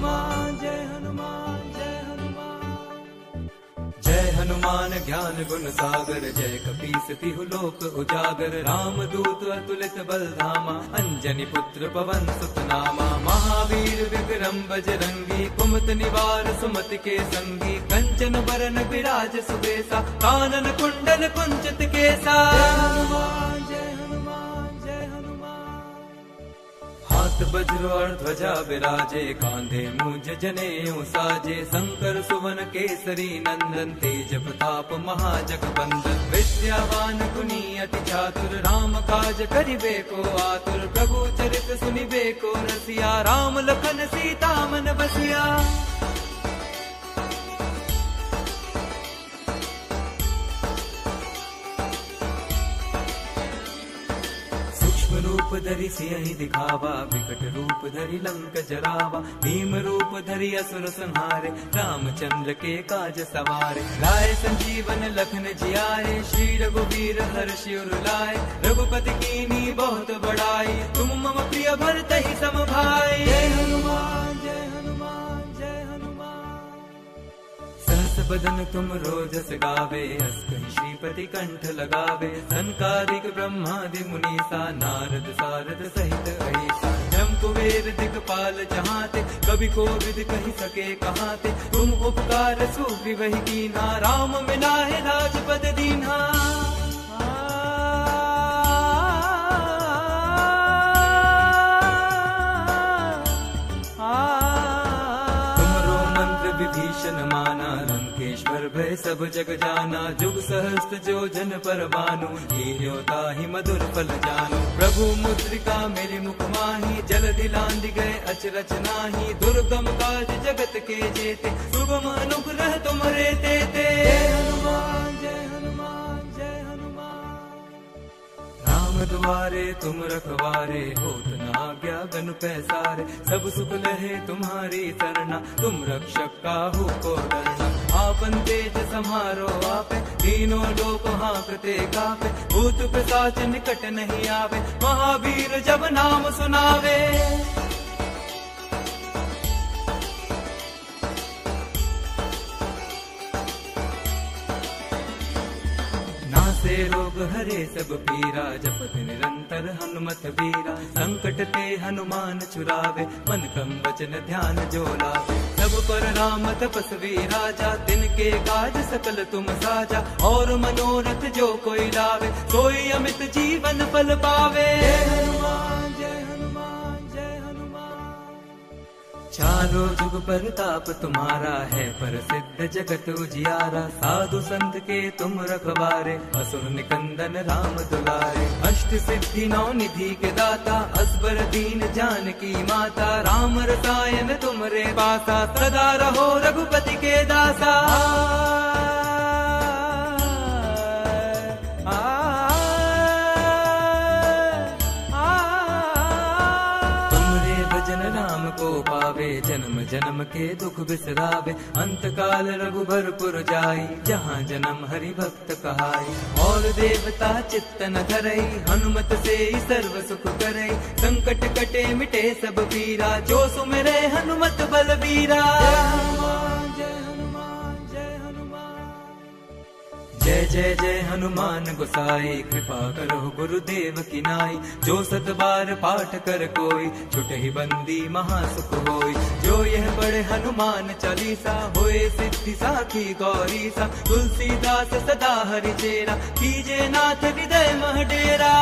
हनुमान जय हनुमान जय हनुमान जय हनुमान ज्ञान गुण सागर जय कपीसिहु लोक उजागर राम दूत अतुलित बल धामा अंजनी पुत्र पवन सुत नामा महावीर विक्रम बजरंगी कुमत निवार सुमति के संगी कंचन बरन विराज सुबेसा कानन कुंडल कुंचित केसा बज्र ध्वजा विराजे कांधे मुझ जनेऊ साजे शंकर सुवन केसरी नंदन तेज प्रताप महाजगबंदन विद्यावान गुणी अति चातुर राम काज करिबे को आतुर प्रभु चरित सुनिबे को रसिया राम लखन सीता मन बसिया रूप धरि सिंहि दिखावा विकट रूप धरि लंक जरावा भीम रूप धरि असुर संहारे रामचंद्र के काज सवारे लाए संजीवन लखन जियाए श्री रघुबीर हर्षि उर लाए रघुपति कीन्ही बहुत बड़ाई तुम मम प्रिय भरत ही सम भाई। जय हनुमान जय हनुमान जय हनुमान सहस बदन तुम रोजस गावे श्रीपति कंठ लगावे सनकादिक ब्रह्मादि मुनीसा नारद सारद सहित अहिसा यम कुबेर दिगपाल जहाँ ते कभी को विद कही सके कहाँ ते तुम उपकार सुग्रीव ही कीन्हा राम मिलाए राजपद दीन्हा। भीषण माना लंकेश्वर भय सब जग जाना जुग सहस्त्र जो जन पर बानु हीता ही मधुर फल जानो प्रभु मुद्रिका मेरे मुख माही जलधि लांद गए अचरच नाही दुर्गम काज जगत के जेते सुगम अनुग्रह तुम्हारे देते। द्वारे तुम रखवारे होत न आज्ञा गन पैसारे सब सुख लहे तुम्हारी शरणा तुम रक्षक काहू को डरना आपन तेज सम्हारो आपे तीनों लोक हांकते कापे भूत पिशाच निकट नहीं आवे महावीर जब नाम सुनावे। से रोग हरे सब पीरा जपत निरंतर हनुमत वीरा संकट ते हनुमान छुड़ावे मन क्रम वचन ध्यान जो लावे सब पर राम तपस्वी राजा दिन के काज सकल तुम साजा और मनोरथ जो कोई लावे कोई अमित जीवन फल पावे। चारों जुग पर ताप तुम्हारा है पर सिद्ध जगत उजियारा साधु संत के तुम रखवारे असुर निकंदन राम दुलारे अष्ट सिद्धि नौ निधि के दाता असबर दीन जानकी माता राम रसायन तुमरे पासा सदा रहो रघुपति के दासा। जन्म जन्म के दुख बिसरावे अंत काल रघुबरपुर जाई जहाँ जन्म हरि भक्त कहाई और देवता चित्तन धरई हनुमत से सर्व सुख करई संकट कटे मिटे सब पीरा जो सुमिरे हनुमत बलबीरा। जय जय जय हनुमान गोसाई कृपा करो गुरुदेव की नाई जो सत बार पाठ कर कोई छूटे ही बंदी महासुख होई जो यह पढ़े हनुमान चालीसा होए सिद्धि साखी गौरीसा तुलसीदास सदा हरि चेरा कीजे नाथ हृदय मह डेरा।